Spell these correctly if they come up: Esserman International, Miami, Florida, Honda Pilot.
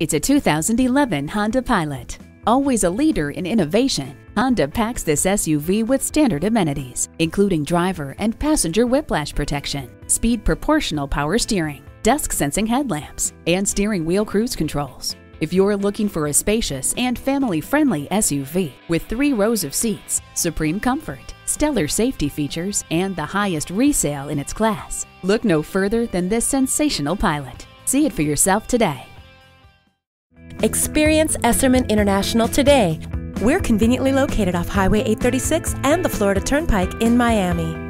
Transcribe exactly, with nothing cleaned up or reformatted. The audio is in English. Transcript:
It's a two thousand eleven Honda Pilot. Always a leader in innovation, Honda packs this S U V with standard amenities, including driver and passenger whiplash protection, speed proportional power steering, dusk sensing headlamps, and steering wheel cruise controls. If you're looking for a spacious and family-friendly S U V with three rows of seats, supreme comfort, stellar safety features, and the highest resale in its class, look no further than this sensational Pilot. See it for yourself today. Experience Esserman International today. We're conveniently located off Highway eight thirty-six and the Florida Turnpike in Miami.